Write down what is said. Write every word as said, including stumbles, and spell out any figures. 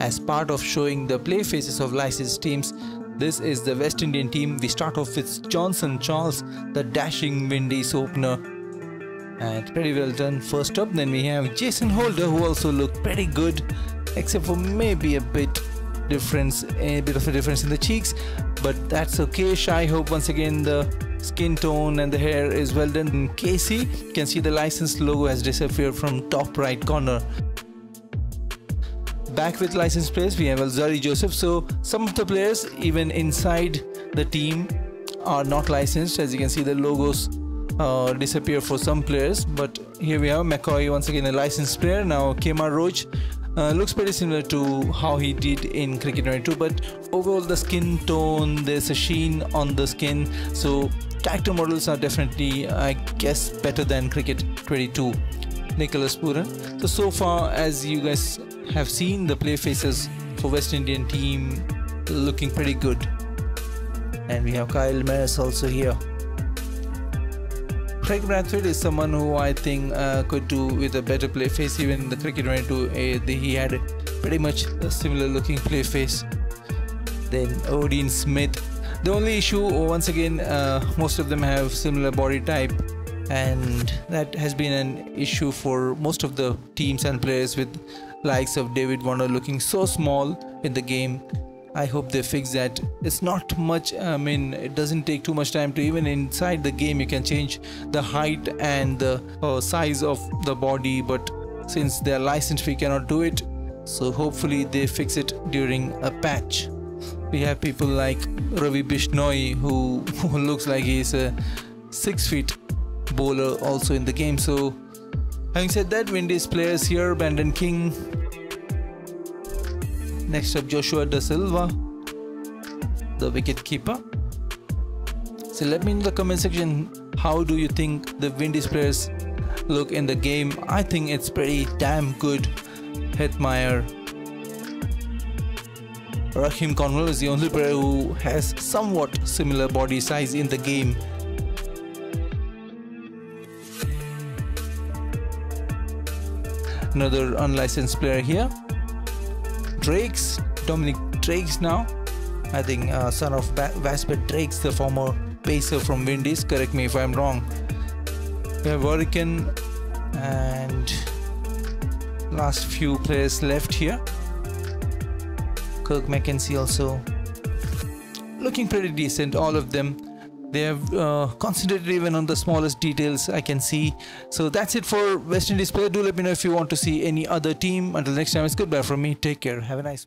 As part of showing the play faces of licensed teams, this is the West Indian team. We start off with Johnson Charles, the dashing Windies opener, and pretty well done first up. Then we have Jason Holder, who also looked pretty good, except for maybe a bit difference, a bit of a difference in the cheeks, but that's okay. Shy Hope, once again the skin tone and the hair is well done. In Casey, you can see the license logo has disappeared from top right corner. Back with licensed players, we have Alzarri Joseph. So some of the players even inside the team are not licensed, as you can see the logos uh, disappear for some players. But here we have McCoy, once again a licensed player. Now Kemar Roach uh, looks pretty similar to how he did in cricket twenty-two, but overall the skin tone, there's a sheen on the skin, so character models are definitely, I guess, better than cricket twenty-two. Nicholas Puran. So so far, as you guys have seen, the play faces for West Indian team looking pretty good. And we have Kyle Mayers also here. Craig Brathwaite is someone who I think uh, could do with a better play face. Even in the cricket twenty-two, uh, he had pretty much a similar looking play face. Then Odean Smith. The only issue, once again, uh, most of them have similar body type, and that has been an issue for most of the teams and players, with likes of David Warner looking so small in the game. I hope they fix that. It's not much, I mean, it doesn't take too much time to, even inside the game you can change the height and the uh, size of the body, but since they are licensed we cannot do it, so hopefully they fix it during a patch. We have people like Ravi Bishnoi, who, who looks like he's a six feet bowler also in the game. So having said that, Windies players here, Brandon King, next up Joshua da Silva, the wicket keeper. So let me know in the comment section, how do you think the Windies players look in the game? I think it's pretty damn good. Hetmyer. Raheem Conwell is the only player who has somewhat similar body size in the game. Another unlicensed player here, Drakes, Dominic Drakes. Now I think uh, son of Vasper Drakes, the former pacer from Windies, correct me if I'm wrong. We have Orican, and last few players left here, Kirk McKenzie also looking pretty decent, all of them. They have uh, concentrated even on the smallest details I can see. So that's it for West Indies player. Do let me know if you want to see any other team. Until next time, it's goodbye from me. Take care. Have a nice